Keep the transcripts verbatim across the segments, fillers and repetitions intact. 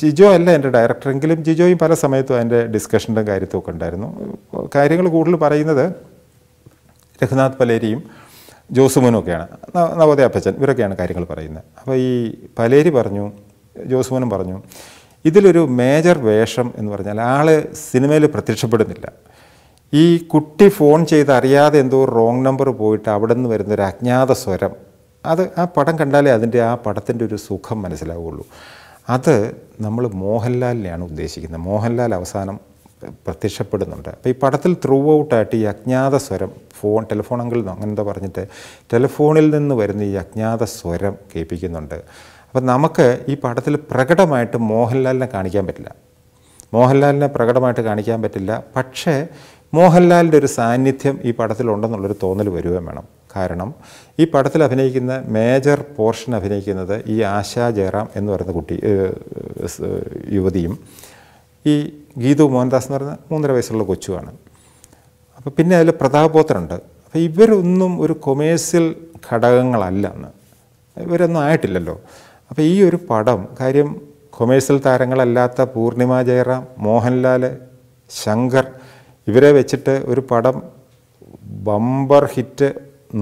ജിജോ അല്ല എൻ്റെ ഡയറക്ടറെങ്കിലും ജിജോയും പല സമയത്തും അതിൻ്റെ ഡിസ്കഷൻ്റെ കാര്യത്തൊക്കെ ഉണ്ടായിരുന്നു. കാര്യങ്ങൾ കൂടുതൽ പറയുന്നത് രഘുനാഥ് പലേരിയും ജോസുമോനുമൊക്കെയാണ്, നവോദയ അപ്പച്ചൻ, ഇവരൊക്കെയാണ് കാര്യങ്ങൾ പറയുന്നത്. അപ്പോൾ ഈ പലേരി പറഞ്ഞു, ജോസുമോനും പറഞ്ഞു, ഇതിലൊരു മേജർ വേഷം എന്ന് പറഞ്ഞാൽ ആൾ സിനിമയിൽ പ്രത്യക്ഷപ്പെടുന്നില്ല. ഈ കുട്ടി ഫോൺ ചെയ്ത് അറിയാതെ എന്തോ റോങ് നമ്പർ പോയിട്ട് അവിടെ നിന്ന് വരുന്നൊരു അജ്ഞാത സ്വരം, അത് ആ പടം കണ്ടാലേ അതിൻ്റെ ആ പടത്തിൻ്റെ ഒരു സുഖം മനസ്സിലാവുള്ളൂ. അത് നമ്മൾ മോഹൻലാലിനെയാണ് ഉദ്ദേശിക്കുന്നത്. മോഹൻലാൽ അവസാനം പ്രത്യക്ഷപ്പെടുന്നുണ്ട്. അപ്പോൾ ഈ പടത്തിൽ ത്രൂ ഔട്ടായിട്ട് ഈ അജ്ഞാത സ്വരം, ഫോൺ ടെലിഫോൺ അങ്കിൾ അങ്ങനെന്താ പറഞ്ഞിട്ട് ടെലിഫോണിൽ നിന്ന് വരുന്ന ഈ അജ്ഞാത സ്വരം കേൾപ്പിക്കുന്നുണ്ട്. അപ്പം നമുക്ക് ഈ പടത്തിൽ പ്രകടമായിട്ട് മോഹൻലാലിനെ കാണിക്കാൻ പറ്റില്ല, മോഹൻലാലിനെ പ്രകടമായിട്ട് കാണിക്കാൻ പറ്റില്ല പക്ഷേ മോഹൻലാലിൻ്റെ ഒരു സാന്നിധ്യം ഈ പടത്തിലുണ്ടെന്നുള്ളൊരു തോന്നൽ വരികയും വേണം. കാരണം ഈ പടത്തിൽ അഭിനയിക്കുന്ന മേജർ പോർഷൻ അഭിനയിക്കുന്നത് ഈ ആശാ ജയറാം എന്ന് പറയുന്ന കുട്ടി യുവതിയും ഈ ഗീതു മോഹൻദാസ് എന്ന് പറയുന്ന മൂന്നര വയസ്സുള്ള കൊച്ചുമാണ്. അപ്പോൾ പിന്നെ അതിൽ പ്രതാപോത്തനുണ്ട്. അപ്പോൾ ഇവരൊന്നും ഒരു കൊമേഴ്സ്യൽ ഘടകങ്ങളല്ല, അന്ന് ഇവരൊന്നും ആയിട്ടില്ലല്ലോ. അപ്പോൾ ഈ ഒരു പടം കാര്യം കൊമേഴ്സ്യൽ താരങ്ങളല്ലാത്ത പൂർണിമ ജയറാം, മോഹൻലാൽ, ശങ്കർ ഇവരെ വെച്ചിട്ട് ഒരു പടം ബമ്പർ ഹിറ്റ്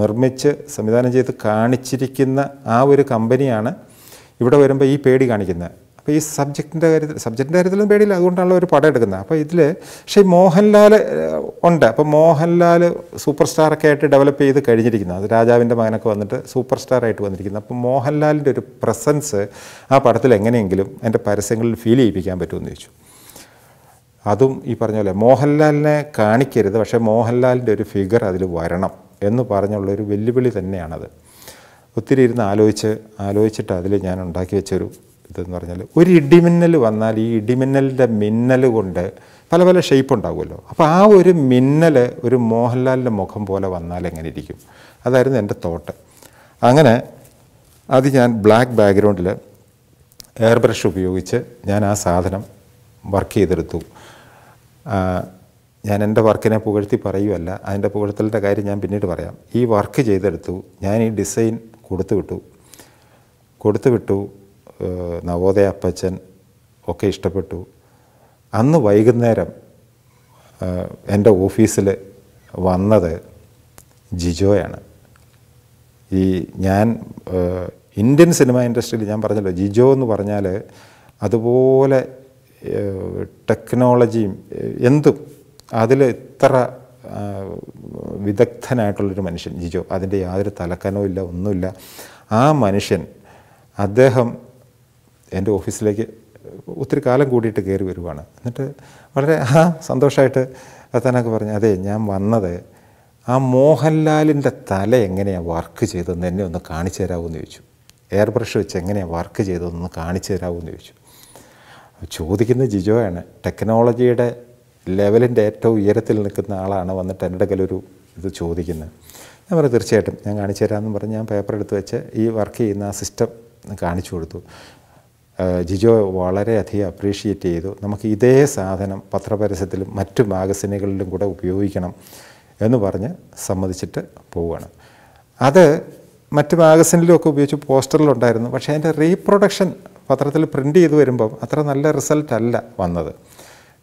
നിർമ്മിച്ച് സംവിധാനം ചെയ്ത് കാണിച്ചിരിക്കുന്ന ആ ഒരു കമ്പനിയാണ് ഇവിടെ വരുമ്പോൾ ഈ പേടി കാണിക്കുന്നത്. അപ്പോൾ ഈ സബ്ജക്റ്റിൻ്റെ കാര്യത്തിൽ സബ്ജക്റ്റിൻ്റെ കാര്യത്തിലും പേടിയില്ല, അതുകൊണ്ടാണല്ലോ ഒരു പടം എടുക്കുന്നത്. അപ്പോൾ ഇതിൽ പക്ഷേ മോഹൻലാൽ ഉണ്ട്. അപ്പോൾ മോഹൻലാൽ സൂപ്പർ സ്റ്റാറൊക്കെ ആയിട്ട് ഡെവലപ്പ് ചെയ്ത് കഴിഞ്ഞിരിക്കുന്നത്, അത് രാജാവിൻ്റെ മകനൊക്കെ വന്നിട്ട് സൂപ്പർ സ്റ്റാറായിട്ട് വന്നിരിക്കുന്നത്. അപ്പോൾ മോഹൻലാലിൻ്റെ ഒരു പ്രസൻസ് ആ പടത്തിൽ എങ്ങനെയെങ്കിലും അതിൻ്റെ പരസ്യങ്ങളിൽ ഫീൽ ചെയ്യിപ്പിക്കാൻ പറ്റുമെന്ന് ചോദിച്ചു. അതും ഈ പറഞ്ഞ പോലെ മോഹൻലാലിനെ കാണിക്കരുത്, പക്ഷേ മോഹൻലാലിൻ്റെ ഒരു ഫിഗർ അതിൽ വരണം എന്ന് പറഞ്ഞുള്ളൊരു വെല്ലുവിളി തന്നെയാണത്. ഒത്തിരി ഇരുന്ന് ആലോചിച്ച് ആലോചിച്ചിട്ട് അതിൽ ഞാൻ ഉണ്ടാക്കി വെച്ചൊരു ഇതെന്ന് പറഞ്ഞാൽ, ഒരു ഇടിമിന്നൽ വന്നാൽ ഈ ഇടിമിന്നലിൻ്റെ മിന്നൽ കൊണ്ട് പല പല ഷേപ്പ് ഉണ്ടാകുമല്ലോ. അപ്പോൾ ആ ഒരു മിന്നൽ ഒരു മോഹൻലാലിൻ്റെ മുഖം പോലെ വന്നാൽ എങ്ങനെ ഇരിക്കും, അതായിരുന്നു എൻ്റെ തോട്ട്. അങ്ങനെ അത് ഞാൻ ബ്ലാക്ക് ബാക്ക്ഗ്രൗണ്ടിൽ എയർ ബ്രഷ് ഉപയോഗിച്ച് ഞാൻ ആ സാധനം വർക്ക് ചെയ്തെടുത്തു. ഞാൻ എൻ്റെ വർക്കിനെ പുകഴ്ത്തി പറയുകയല്ല, അതിൻ്റെ പുകഴ്ത്തലിൻ്റെ കാര്യം ഞാൻ പിന്നീട് പറയാം. ഈ വർക്ക് ചെയ്തെടുത്തു, ഞാൻ ഈ ഡിസൈൻ കൊടുത്തു വിട്ടു കൊടുത്തു വിട്ടു നവോദയ അപ്പച്ചൻ ഒക്കെ ഇഷ്ടപ്പെട്ടു. അന്ന് വൈകുന്നേരം എൻ്റെ ഓഫീസിൽ വന്നത് ജിജോയാണ്. ഈ ഞാൻ ഇന്ത്യൻ സിനിമ ഇൻഡസ്ട്രിയിൽ ഞാൻ പറഞ്ഞല്ലോ, ജിജോ എന്ന് പറഞ്ഞാൽ അതുപോലെ ടെക്നോളജിയും എന്തും അതിൽ ഇത്ര വിദഗ്ധനായിട്ടുള്ളൊരു മനുഷ്യൻ ജിജോ, അതിൻ്റെ യാതൊരു തലക്കനവും ഇല്ല, ഒന്നുമില്ല. ആ മനുഷ്യൻ അദ്ദേഹം എൻ്റെ ഓഫീസിലേക്ക് ഒത്തിരി കാലം കൂടിയിട്ട് കയറി വരുവാണ്. എന്നിട്ട് വളരെ ആ സന്തോഷമായിട്ട് അത്താനൊക്കെ പറഞ്ഞു, അതെ ഞാൻ വന്നത് ആ മോഹൻലാലിൻ്റെ തല എങ്ങനെയാണ് വർക്ക് ചെയ്തതെന്ന് എന്നെ ഒന്ന് കാണിച്ചു തരാമെന്ന് ചോദിച്ചു. എയർ ബ്രഷ് വെച്ച് എങ്ങനെയാണ് വർക്ക് ചെയ്തതെന്ന് കാണിച്ചു തരാമെന്ന് ചോദിച്ചു. ചോദിക്കുന്ന ജിജോയാണ്, ടെക്നോളജിയുടെ ലെവലിൻ്റെ ഏറ്റവും ഉയരത്തിൽ നിൽക്കുന്ന ആളാണ് വന്നിട്ട് എൻ്റെ കയ്യിലൊരു ഇത് ചോദിക്കുന്നത്. ഞാൻ പറഞ്ഞു തീർച്ചയായിട്ടും ഞാൻ കാണിച്ചു തരാമെന്ന് പറഞ്ഞ് ഞാൻ പേപ്പർ എടുത്ത് വെച്ച് ഈ വർക്ക് ചെയ്യുന്ന ആ സിസ്റ്റം കാണിച്ചു കൊടുത്തു. ജിജോ വളരെയധികം അപ്രീഷിയേറ്റ് ചെയ്തു. നമുക്ക് ഇതേ സാധനം പത്രപരസ്യത്തിലും മറ്റു മാഗസിനുകളിലും കൂടെ ഉപയോഗിക്കണം എന്ന് പറഞ്ഞ് സമ്മതിച്ചിട്ട് പോവുകയാണ്. അത് മറ്റ് മാഗസിനിലുമൊക്കെ ഉപയോഗിച്ച് പോസ്റ്ററിലുണ്ടായിരുന്നു, പക്ഷേ അതിൻ്റെ റീപ്രൊഡക്ഷൻ പത്രത്തിൽ പ്രിൻ്റ് ചെയ്ത് വരുമ്പം അത്ര നല്ല റിസൾട്ട് അല്ല വന്നത്.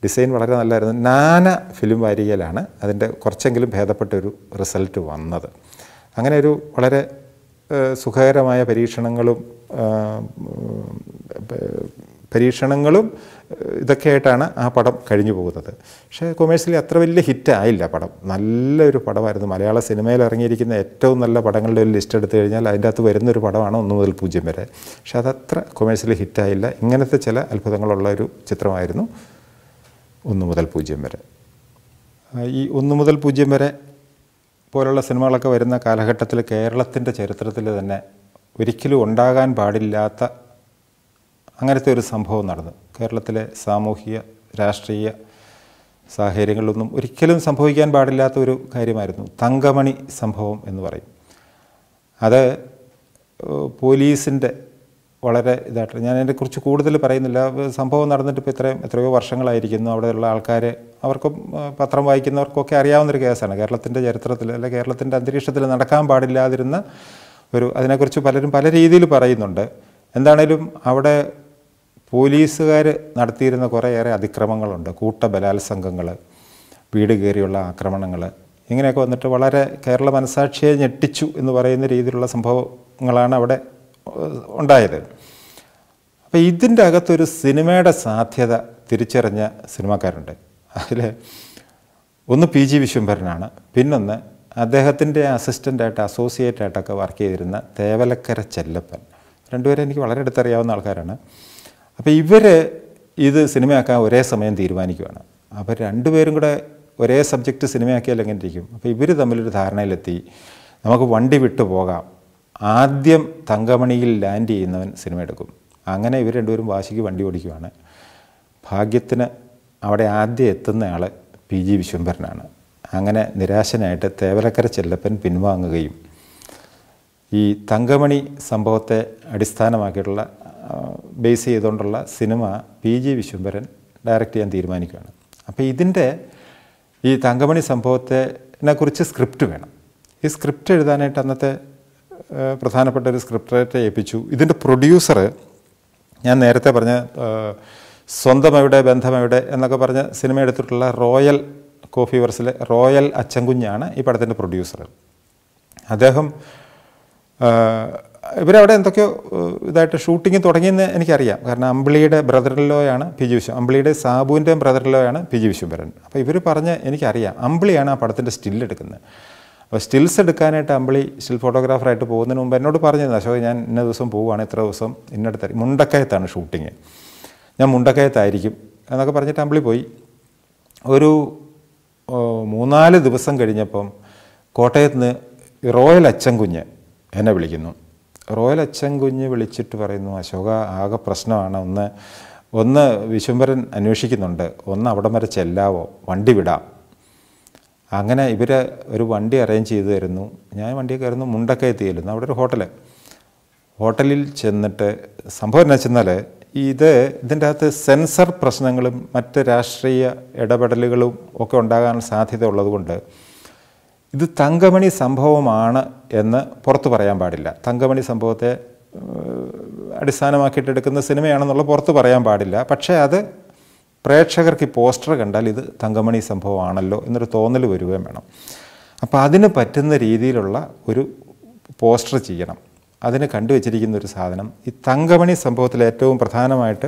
ഡിസൈൻ വളരെ നല്ലതായിരുന്നു. നാന ഫിലിം വാരികയിലാണ് അതിൻ്റെ കുറച്ചെങ്കിലും ഭേദപ്പെട്ടൊരു റിസൾട്ട് വന്നത്. അങ്ങനെ ഒരു വളരെ സുഖകരമായ പരീക്ഷണങ്ങളും പരീക്ഷണങ്ങളും ഇതൊക്കെ ആയിട്ടാണ് ആ പടം കഴിഞ്ഞു പോകുന്നത്. പക്ഷേ കൊമേഴ്സ്യലി അത്ര വലിയ ഹിറ്റായില്ല പടം. നല്ലൊരു പടമായിരുന്നു. മലയാള സിനിമയിൽ ഇറങ്ങിയിരിക്കുന്ന ഏറ്റവും നല്ല പടങ്ങളുടെ ഒരു ലിസ്റ്റ് എടുത്തു കഴിഞ്ഞാൽ അതിൻ്റെ അകത്ത് വരുന്നൊരു പടമാണ് ഒന്ന് മുതൽ പൂജ്യം വരെ. പക്ഷേ അതത്ര കൊമേഴ്സ്യലി ഹിറ്റായില്ല. ഇങ്ങനത്തെ ചില അത്ഭുതങ്ങളുള്ള ഒരു ചിത്രമായിരുന്നു ഒന്ന് മുതൽ പൂജ്യം വരെ. ഈ ഒന്ന് മുതൽ പൂജ്യം വരെ പോലുള്ള സിനിമകളൊക്കെ വരുന്ന കാലഘട്ടത്തിൽ കേരളത്തിൻ്റെ ചരിത്രത്തിൽ തന്നെ ഒരിക്കലും ഉണ്ടാകാൻ പാടില്ലാത്ത അങ്ങനത്തെ ഒരു സംഭവം നടന്നു. കേരളത്തിലെ സാമൂഹിക രാഷ്ട്രീയ സാഹചര്യങ്ങളിലൊന്നും ഒരിക്കലും സംഭവിക്കാൻ പാടില്ലാത്ത ഒരു കാര്യമായിരുന്നു തങ്കമണി സംഭവം എന്ന് പറയും. അത് പോലീസിൻ്റെ വളരെ ഇതായിട്ട് ഞാൻ അതിനെക്കുറിച്ച് കൂടുതൽ പറയുന്നില്ല. സംഭവം നടന്നിട്ട് ഇപ്പോൾ ഇത്രയും എത്രയോ വർഷങ്ങളായിരിക്കുന്നു. അവിടെയുള്ള ആൾക്കാർ അവർക്കും പത്രം വായിക്കുന്നവർക്കൊക്കെ അറിയാവുന്നൊരു കേസാണ്. കേരളത്തിൻ്റെ ചരിത്രത്തിൽ അല്ലെ കേരളത്തിൻ്റെ അന്തരീക്ഷത്തിൽ നടക്കാൻ പാടില്ലാതിരുന്ന ഒരു, അതിനെക്കുറിച്ച് പലരും പല രീതിയിൽ പറയുന്നുണ്ട്. എന്താണേലും അവിടെ പോലീസുകാർ നടത്തിയിരുന്ന കുറേയേറെ അതിക്രമങ്ങളുണ്ട്. കൂട്ട ബലാത്സംഗങ്ങൾ, വീട് കയറിയുള്ള ആക്രമണങ്ങൾ, ഇങ്ങനെയൊക്കെ വന്നിട്ട് വളരെ കേരള മനസാക്ഷിയെ ഞെട്ടിച്ചു എന്ന് പറയുന്ന രീതിയിലുള്ള സംഭവങ്ങളാണ് അവിടെ ഉണ്ടായത്. അപ്പോൾ ഇതിൻ്റെ അകത്തൊരു സിനിമയുടെ സാധ്യത തിരിച്ചറിഞ്ഞ സിനിമാക്കാരുണ്ട്. അതിൽ ഒന്ന് പി ജി വിശ്വംഭരനാണ്, പിന്നൊന്ന് അദ്ദേഹത്തിൻ്റെ അസിസ്റ്റൻ്റായിട്ട് അസോസിയേറ്റായിട്ടൊക്കെ വർക്ക് ചെയ്തിരുന്ന തേവലക്കര ചെല്ലപ്പൻ. രണ്ടുപേരും എനിക്ക് വളരെ അടുത്തറിയാവുന്ന ആൾക്കാരാണ്. അപ്പോൾ ഇവർ ഇത് സിനിമയാക്കാൻ ഒരേ സമയം തീരുമാനിക്കുകയാണ്. അപ്പോൾ രണ്ടുപേരും കൂടെ ഒരേ സബ്ജക്റ്റ് സിനിമയാക്കിയാൽ എങ്ങനെ ഇരിക്കും? അപ്പോൾ ഇവർ തമ്മിലൊരു ധാരണയിലെത്തി, നമുക്ക് വണ്ടി വിട്ടു പോകാം, ആദ്യം തങ്കമണിയിൽ ലാൻഡ് ചെയ്യുന്നവൻ സിനിമ എടുക്കും. അങ്ങനെ ഇവർ രണ്ടുപേരും വാശിക്ക് വണ്ടി ഓടിക്കുകയാണ്. ഭാഗ്യത്തിന് അവിടെ ആദ്യം എത്തുന്നയാൾ പി ജി വിശ്വംഭരനാണ്. അങ്ങനെ നിരാശനായിട്ട് തേവലക്കര ചെല്ലപ്പൻ പിൻവാങ്ങുകയും ഈ തങ്കമണി സംഭവത്തെ അടിസ്ഥാനമാക്കിയിട്ടുള്ള ബേസ് ചെയ്തുകൊണ്ടുള്ള cinema P G Viswambharan direct ചെയ്യാൻ തീരുമാനിക്കുകയാണ്. അപ്പോൾ ഇതിൻ്റെ ഈ തങ്കമണി സംഭവത്തെക്കുറിച്ച് സ്ക്രിപ്റ്റ് വേണം. ഈ സ്ക്രിപ്റ്റ് എഴുതാനായിട്ട് അന്നത്തെ പ്രധാനപ്പെട്ട ഒരു സ്ക്രിപ്റ്ററെ ഏൽപ്പിച്ചു. ഇതിൻ്റെ പ്രൊഡ്യൂസർ, ഞാൻ നേരത്തെ പറഞ്ഞ സ്വന്തം എവിടെ ബന്ധം എവിടെ എന്നൊക്കെ പറഞ്ഞ് സിനിമ എടുത്തിട്ടുള്ള റോയൽ കോഫി വർസിലെ റോയൽ അച്ചൻകുഞ്ഞാണ് ഈ പടത്തിൻ്റെ പ്രൊഡ്യൂസർ. അദ്ദേഹം ഇവരവിടെ എന്തൊക്കെയോ ഇതായിട്ട് ഷൂട്ടിങ് തുടങ്ങിയെന്ന് എനിക്കറിയാം. കാരണം അമ്പിളിയുടെ ബ്രദറിലോയാണ് പി ജി വിശ്വം, അമ്പിളിയുടെ സാബുവിൻ്റെയും ബ്രദറിലോയാണ് പി ജി വിശ്വംഭരൻ. അപ്പോൾ ഇവർ പറഞ്ഞ് എനിക്കറിയാം, അമ്പിളിയാണ് ആ പടത്തിൻ്റെ സ്റ്റില്ലെടുക്കുന്നത്. അപ്പോൾ സ്റ്റിൽസ് എടുക്കാനായിട്ട് അമ്പിളി സ്റ്റിൽ ഫോട്ടോഗ്രാഫറായിട്ട് പോകുന്നതിന് മുമ്പ് എന്നോട് പറഞ്ഞിരുന്നു, അശോക് ഞാൻ ഇന്ന ദിവസം പോവുകയാണ്, ഇത്ര ദിവസം ഇന്നടത്ത് മുണ്ടക്കയത്താണ് ഷൂട്ടിങ്, ഞാൻ മുണ്ടക്കയത്തായിരിക്കും എന്നൊക്കെ പറഞ്ഞിട്ട് അമ്പിളി പോയി. ഒരു മൂന്നാല് ദിവസം കഴിഞ്ഞപ്പം കോട്ടയത്ത് നിന്ന് റോയൽ അച്ചൻകുഞ്ഞ് എന്നെ വിളിക്കുന്നു. റോയൽ അച്ചൻകുഞ്ഞ് വിളിച്ചിട്ട് പറയുന്നു, അശോക ആകെ പ്രശ്നമാണ്, ഒന്ന് ഒന്ന് വിശ്വംഭരൻ അന്വേഷിക്കുന്നുണ്ട്, ഒന്ന് അവിടം വരെ ചെല്ലാവോ, വണ്ടി വിടാം. അങ്ങനെ ഇവർ ഒരു വണ്ടി അറേഞ്ച് ചെയ്ത് തരുന്നു. ഞാൻ വണ്ടി കയറുന്നു, മുണ്ടൊക്കെ എത്തിയിരുന്നു. അവിടെ ഒരു ഹോട്ടൽ, ഹോട്ടലിൽ ചെന്നിട്ട് സംഭവം എന്നാ വെച്ചെന്നാൽ ഇത് ഇതിൻ്റെ അകത്ത് സെൻസർ പ്രശ്നങ്ങളും മറ്റ് രാഷ്ട്രീയ ഇടപെടലുകളും ഒക്കെ ഉണ്ടാകാൻ സാധ്യത ഉള്ളതുകൊണ്ട് ഇത് തങ്കമണി സംഭവമാണ് എന്ന് പുറത്ത് പറയാൻ പാടില്ല. തങ്കമണി സംഭവത്തെ അടിസ്ഥാനമാക്കിയിട്ടെടുക്കുന്ന സിനിമയാണെന്നുള്ള പുറത്ത് പറയാൻ പാടില്ല. പക്ഷേ അത് പ്രേക്ഷകർക്ക് ഈ പോസ്റ്റർ കണ്ടാൽ ഇത് തങ്കമണി സംഭവമാണല്ലോ എന്നൊരു തോന്നൽ വരികയും വേണം. അപ്പോൾ അതിന് പറ്റുന്ന രീതിയിലുള്ള ഒരു പോസ്റ്റർ ചെയ്യണം. അതിന് കണ്ടുവച്ചിരിക്കുന്ന ഒരു സാധനം ഈ തങ്കമണി സംഭവത്തിൽ ഏറ്റവും പ്രധാനമായിട്ട്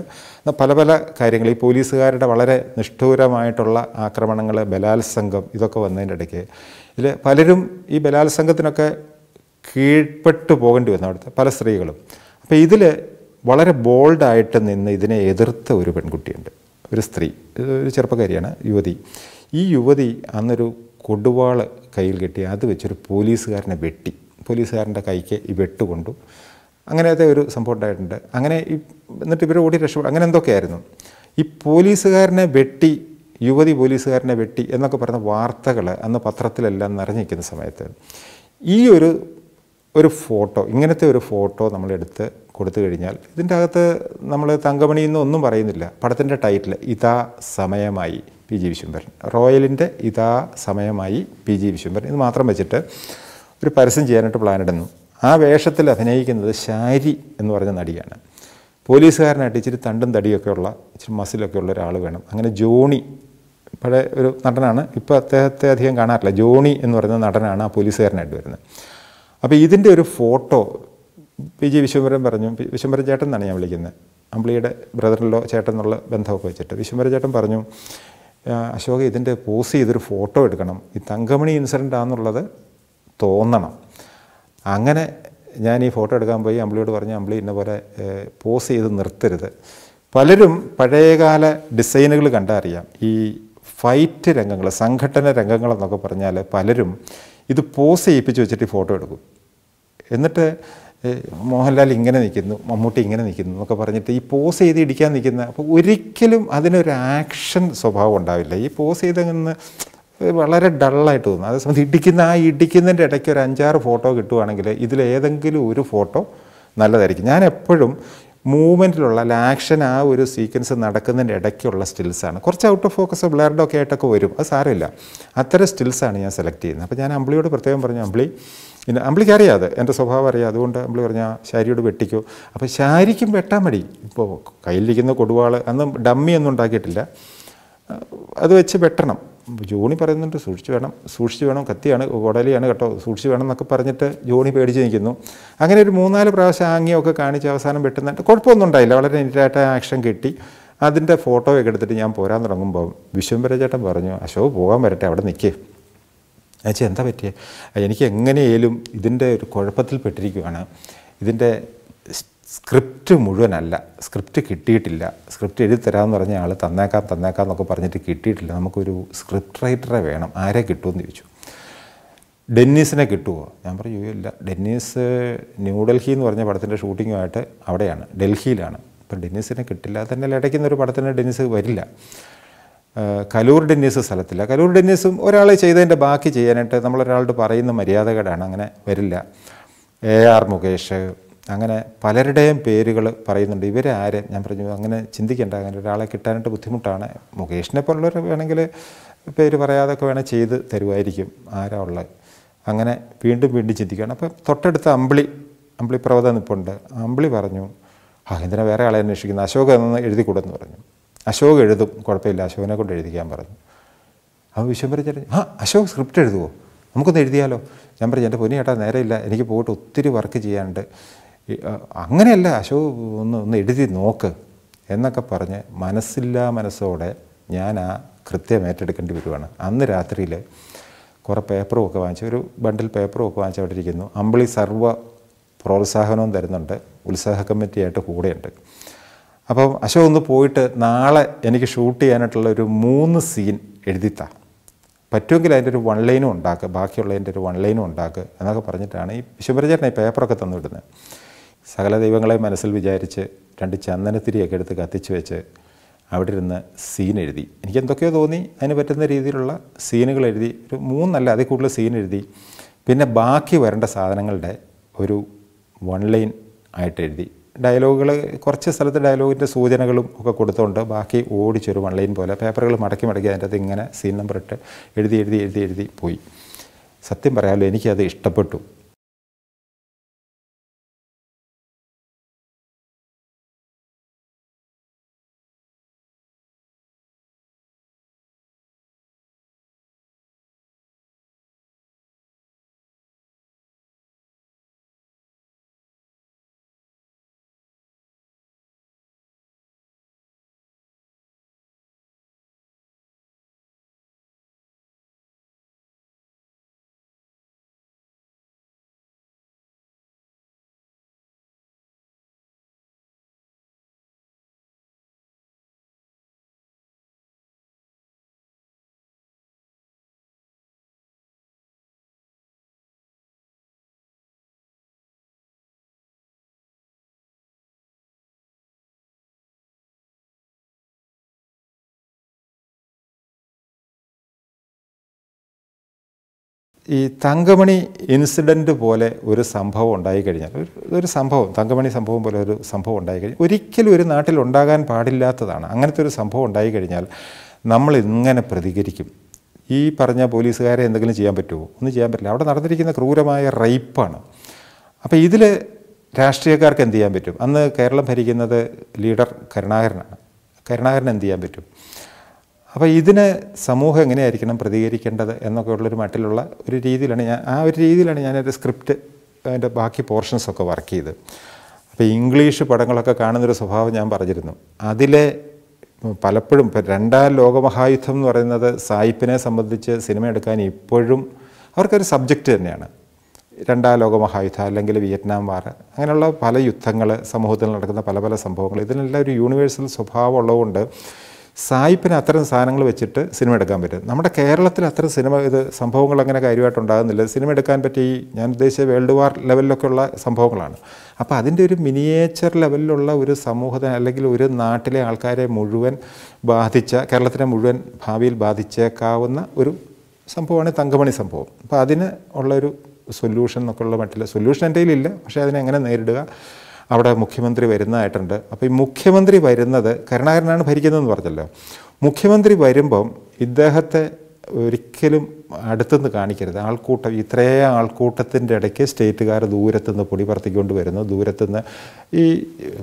പല പല കാര്യങ്ങൾ, ഈ പോലീസുകാരുടെ വളരെ നിഷ്ഠൂരമായിട്ടുള്ള ആക്രമണങ്ങൾ, ബലാത്സംഗം, ഇതൊക്കെ വന്നതിൻ്റെ ഇടയ്ക്ക് ഇതിൽ പലരും ഈ ബലാത്സംഗത്തിനൊക്കെ കീഴ്പ്പെട്ടു പോകേണ്ടി വന്നു അവിടുത്തെ പല സ്ത്രീകളും. അപ്പോൾ ഇതിൽ വളരെ ബോൾഡായിട്ട് നിന്ന് ഇതിനെ എതിർത്ത ഒരു പെൺകുട്ടിയുണ്ട്, ഒരു സ്ത്രീ, ഒരു ചെറുപ്പക്കാരിയാണ്, യുവതി. ഈ യുവതി അന്നൊരു കൊടുവാൾ കയ്യിൽ കെട്ടി അത് വെച്ചൊരു പോലീസുകാരനെ വെട്ടി, പോലീസുകാരൻ്റെ കൈക്ക് ഈ വെട്ടുകൊണ്ടു. അങ്ങനത്തെ ഒരു സംഭവം ഉണ്ടായിട്ടുണ്ട്. അങ്ങനെ ഈ എന്നിട്ട് ഇവർ ഓടി രക്ഷപ്പെടും, അങ്ങനെ എന്തൊക്കെയായിരുന്നു. ഈ പോലീസുകാരനെ വെട്ടി, യുവതി പോലീസുകാരനെ വെട്ടി എന്നൊക്കെ പറഞ്ഞ വാർത്തകൾ അന്ന് പത്രത്തിലെല്ലാം നിറഞ്ഞിരിക്കുന്ന സമയത്ത് ഈ ഒരു ഒരു ഫോട്ടോ, ഇങ്ങനത്തെ ഒരു ഫോട്ടോ നമ്മളെടുത്ത് കൊടുത്തു കഴിഞ്ഞാൽ ഇതിൻ്റെ അകത്ത് നമ്മൾ തങ്കമണി എന്നൊന്നും പറയുന്നില്ല. പടത്തിൻ്റെ ടൈറ്റിൽ ഇതാ സമയമായി പി ജി വിശ്വംഭരൻ, റോയലിൻ്റെ ഇതാ സമയമായി പി ജി വിശ്വംഭരൻ ഇത് മാത്രം വെച്ചിട്ട് ഒരു പരസ്യം ചെയ്യാനായിട്ട് പ്ലാൻ ഇടുന്നു. ആ വേഷത്തിൽ അഭിനയിക്കുന്നത് ശാരി എന്ന് പറഞ്ഞ നടിയാണ്. പോലീസുകാരനായിട്ട് ഇച്ചിരി തണ്ടും തടിയൊക്കെയുള്ള, ഇച്ചിരി മസിലൊക്കെയുള്ള ഒരാൾ വേണം. അങ്ങനെ ജോണി, പഴയ ഒരു നടനാണ്, ഇപ്പോൾ അദ്ദേഹത്തെ അധികം കാണാറില്ല, ജോണി എന്ന് പറയുന്ന നടനാണ് ആ പോലീസുകാരനായിട്ട് വരുന്നത്. അപ്പോൾ ഇതിൻ്റെ ഒരു ഫോട്ടോ പി ജി വിശ്വംഭരൻ പറഞ്ഞു, വിശ്വംഭരൻ ചേട്ടൻ എന്നാണ് ഞാൻ വിളിക്കുന്നത്, അമ്പിളിയുടെ ബ്രദറിലോ ചേട്ടൻ എന്നുള്ള ബന്ധമൊക്കെ വെച്ചിട്ട്. വിശ്വംഭരൻ ചേട്ടൻ പറഞ്ഞു, അശോക് ഇതിൻ്റെ പോസ് ചെയ്തൊരു ഫോട്ടോ എടുക്കണം, ഈ തങ്കമണി ഇൻസിഡൻ്റ് ആണെന്നുള്ളത് തോന്നണം. അങ്ങനെ ഞാൻ ഈ ഫോട്ടോ എടുക്കാൻ പോയി അമ്പിളിയോട് പറഞ്ഞു, അമ്പിളി ഇന്ന പോലെ പോസ് ചെയ്ത് നിർത്തരുത്. പലരും പഴയകാല ഡിസൈനുകൾ കണ്ടറിയാം, ഈ ഫൈറ്റ് രംഗങ്ങൾ, സംഘടന രംഗങ്ങളെന്നൊക്കെ പറഞ്ഞാൽ പലരും ഇത് പോസ് ചെയ്യിപ്പിച്ച് വെച്ചിട്ട് ഫോട്ടോ എടുക്കും. എന്നിട്ട് മോഹൻലാൽ ഇങ്ങനെ നിൽക്കുന്നു, മമ്മൂട്ടി ഇങ്ങനെ നിൽക്കുന്നു എന്നൊക്കെ പറഞ്ഞിട്ട് ഈ പോസ് ചെയ്ത് ഇടിക്കാൻ നിൽക്കുന്ന. അപ്പോൾ ഒരിക്കലും അതിനൊരു ആക്ഷൻ സ്വഭാവം ഉണ്ടാവില്ല. ഈ പോസ് ചെയ്തങ്ങനെ വളരെ ഡള്ളായിട്ട് തോന്നും. അതേസമയത്ത് ഇടിക്കുന്ന ആ ഇടിക്കുന്നതിൻ്റെ ഇടയ്ക്ക് ഒരു അഞ്ചാറ് ഫോട്ടോ കിട്ടുവാണെങ്കിൽ ഇതിലേതെങ്കിലും ഒരു ഫോട്ടോ നല്ലതായിരിക്കും. ഞാൻ എപ്പോഴും മൂവ്മെൻറ്റിലുള്ള അല്ല ആക്ഷൻ ആ ഒരു സീക്വൻസ് നടക്കുന്നതിൻ്റെ ഇടയ്ക്കുള്ള സ്റ്റിൽസാണ്. കുറച്ച് ഔട്ട് ഓഫ് ഫോക്കസ് ബ്ലർഡ് ഒക്കെ ആയിട്ടൊക്കെ വരും, അത് സാരമില്ല, അത്തരം സ്റ്റിൽസാണ് ഞാൻ സെലക്ട് ചെയ്യുന്നത്. അപ്പോൾ ഞാൻ അമ്പിളിയോട് പ്രത്യേകം പറഞ്ഞു, Ambili In Amplicaria, and the Savaria, don't Amblurna, Shari to Vetico. Up a Sharikim Vetamadi, Kaili in the Koduala, and the Dummy and Nundaketilla. Other Veternum, Juni Paran to Surchivanum, Surchivanum, Katiana, Godali and Surchivanum, Paraneta, Juni Pedicino. I can read Muna Prasangi, Oka Kanicha, San Betan, Corpon Dialogue and Action Kitty. അതിന്റെ photo എടുത്തിട്ട് ഞാൻ പോരാൻ തുടങ്ങുമ്പോൾ വിശ്വംബര ചേട്ടൻ പറഞ്ഞു അശോ പോകാൻ വരട്ടെ അവിടെ നിൽക്ക്. അച്ഛൻ എന്താ പറ്റിയേ? എനിക്ക് എങ്ങനെയേലും ഇതിന്റെ ഒരു കുഴപ്പത്തിൽ പെട്ടിരിക്കുകയാണ്. ഇതിന്റെ സ്ക്രിപ്റ്റ് മുഴുവനല്ല. സ്ക്രിപ്റ്റ് കിട്ടിയിട്ടില്ല. സ്ക്രിപ്റ്റ് എഴുതി തരാമെന്ന് പറഞ്ഞ ആള് തന്നേക്കാം തന്നേക്കാം എന്നൊക്കെ പറഞ്ഞിട്ട് കിട്ടിയിട്ടില്ല. നമുക്ക് ഒരു സ്ക്രിപ്റ്റ് റൈറ്ററെ വേണം. ആരെ കിട്ടുമെന്ന് ചോദിച്ചു. ഡെന്നീസിനെ കിട്ടുമോ? ഞാൻ പറഞ്ഞു ഇല്ല. ഡെന്നീസ് ന്യൂഡൽഹി എന്ന് പറഞ്ഞ പടത്തിന്റെ ഷൂട്ടിങ്ങുമായിട്ട് അവിടെയാണ് ഡൽഹിയിലാണ്. Dennis in a Kitilla, then a taking the Partana Dennis Varilla. Kalur Dennis Salatilla, Kalur Denisum, or Alachida in the Baki, and the Maral to Paray in the Maria Gadana, Varilla, A R Mukesh, Angana, Palerade, Perigal, Paray in the Divera, Namprangana, Chindik and Rala Kitan to Butimutana, Mukesh Napola, Angele, Perivara, Kovana Chi, the Teruadim, Ara or like Angana, Pindu Pindichitikana, Totted the Umbly, Umbly Pravada and Punda, Umbly Varnu. I never realized that Ashoka is the good one. Ashoka is the corpel, Ashona could read the camera. How is she? Ashoka scripted though. Uncle the Diallo, Jambra Jantaponiata, Narela, and he bought to Tirivarki and Anganella, Asho, no, it did no occur. Enaka Parne, Manasilla, Manasode, Yana, Krite method contributor, and the Rathrile, Corpe Pro Cavancho, Bundle Pepro Cavancho, Umbly Sarva. Prosahan there, Ulsa committee at a hood end. Above Ashon the poet Nala, Enik Shuti and at a moon scene, Editha. Particularly entered one lane on Daka, Bakula entered one lane on Daka, another Paranitani, Shumberjan, a paper Katanu. Sagala the Evangel Manasel Vijayche, Tandichan and three acre the Gatichuache, out in the scene eddy. In Kentokoni, any veterinary scenical eddy, moon and the Kula scene eddy. Pin a baki were under Southern day. One lane I did the dialogue, Corches are the dialogue in the Sujanagum, Kokotonda, Baki, Odicher, one lane polar, paper, Matakim again, and a scene number ten, Eddi, Eddi, Eddi, Eddi, Pui. September, I learned the Istaputu. ഈ Thankamani incident പോലെ ഒരു സംഭവം ഉണ്ടായി കഴിഞ്ഞാൽ ഒരു സംഭവം തങ്കമണി സംഭവം പോലെ ഒരു സംഭവം ഉണ്ടായി കഴിഞ്ഞാൽ ഒരിക്കലും ഒരു നാട്ടിൽ ഉണ്ടാകാൻ പാടില്ലാത്തതാണ് അങ്ങനത്തെ ഒരു സംഭവം ഉണ്ടായി കഴിഞ്ഞാൽ നമ്മൾ എങ്ങനെ പ്രതികരിക്കും ഈ പറഞ്ഞ പോലീസുകാരെ എന്തെങ്കിലും ചെയ്യാൻ പറ്റുമോ ഒന്നും ചെയ്യാൻ പറ്റില്ല അവിടെ നടന്നിരിക്കുന്ന ക്രൂരമായ റേപ്പാണ് അപ്പോൾ ഇതിൽ രാഷ്ട്രീയക്കാർക്ക് എന്ത് ചെയ്യാൻ പറ്റും അന്ന് കേരളം ഭരിക്കുന്നത് ലീഡർ കരുണാകരനാണ് കരുണാകരൻ എന്ത് ചെയ്യാൻ പറ്റും അപ്പോൾ ഇതിനെ സമൂഹം എങ്ങനെയായിരിക്കണം പ്രതികരിക്കേണ്ടത് എന്നൊക്കെ ഉള്ള ഒരു മട്ടിലുള്ള ഒരു രീതിയിലാണ് ഞാൻ ആ ഒരു രീതിയിലാണ് ഞാൻ ഒരു സ്ക്രിപ്റ്റ് അതിന്റെ ബാക്കി പോർഷൻസ് ഒക്കെ വർക്ക് ചെയ്തു. അപ്പോൾ ഇംഗ്ലീഷ് പടങ്ങളൊക്കെ കാണുന്ന ഒരു സ്വഭാവം ഞാൻ പറഞ്ഞിരുന്നു. അതിലെ പലപ്പോഴും രണ്ടാം ലോകമഹായുദ്ധം എന്ന് പറയുന്നത് സായിപ്പിനെ സംബന്ധിച്ച് സിനിമ എടുക്കാൻ ഇപ്പോഴും അവർക്കൊരു സബ്ജക്റ്റ് തന്നെയാണ്. രണ്ടാം ലോകമഹായുദ്ധം അല്ലെങ്കിൽ വിയറ്റ്നാം വാർ അങ്ങനെയുള്ള പല യുദ്ധങ്ങൾ സമൂഹത്തിൽ നടക്കുന്ന പല പല സംഭവങ്ങൾ ഇതിനെല്ലാം ഒരു യൂണിവേഴ്സൽ സ്വഭാവം ഉള്ളതുകൊണ്ട് സായിപ്പിന് അത്തരം സാധനങ്ങൾ വെച്ചിട്ട് സിനിമ എടുക്കാൻ പറ്റും. നമ്മുടെ കേരളത്തിൽ അത്തരം സിനിമ ഇത് സംഭവങ്ങൾ അങ്ങനെ കാര്യമായിട്ടുണ്ടാകുന്നില്ല. സിനിമ എടുക്കാൻ പറ്റി ഞാൻ ഉദ്ദേശിച്ച വേൾഡ് വാർ ലെവലിലൊക്കെയുള്ള സംഭവങ്ങളാണ്. അപ്പോൾ അതിൻ്റെ ഒരു മിനിയേച്ചർ ലെവലിലുള്ള ഒരു സമൂഹത്തെ അല്ലെങ്കിൽ ഒരു നാട്ടിലെ ആൾക്കാരെ മുഴുവൻ ബാധിച്ച കേരളത്തിനെ മുഴുവൻ ഭാവിയിൽ ബാധിച്ചേക്കാവുന്ന ഒരു സംഭവമാണ് തങ്കമണി സംഭവം. അപ്പോൾ അതിന് ഉള്ളൊരു സൊല്യൂഷൻ എന്നൊക്കെയുള്ള മറ്റുള്ള സൊല്യൂഷൻ എൻ്റെ കയ്യിലില്ല. പക്ഷേ അതിനെങ്ങനെ നേരിടുക അവിടെ മുഖ്യമന്ത്രി വരുന്നതായിട്ടുണ്ട്. അപ്പോൾ ഈ മുഖ്യമന്ത്രി വരുന്നത് കരുണാകരനാണ് ഭരിക്കുന്നതെന്ന് പറഞ്ഞല്ലോ. മുഖ്യമന്ത്രി വരുമ്പം ഇദ്ദേഹത്തെ ഒരിക്കലും അടുത്തുനിന്ന് കാണിക്കരുത്. ആൾക്കൂട്ടം ഇത്രയും ആൾക്കൂട്ടത്തിൻ്റെ ഇടയ്ക്ക് സ്റ്റേറ്റുകാർ ദൂരത്തുനിന്ന് പൊടി പറത്തിക്കൊണ്ട് വരുന്നു. ദൂരത്തുനിന്ന് ഈ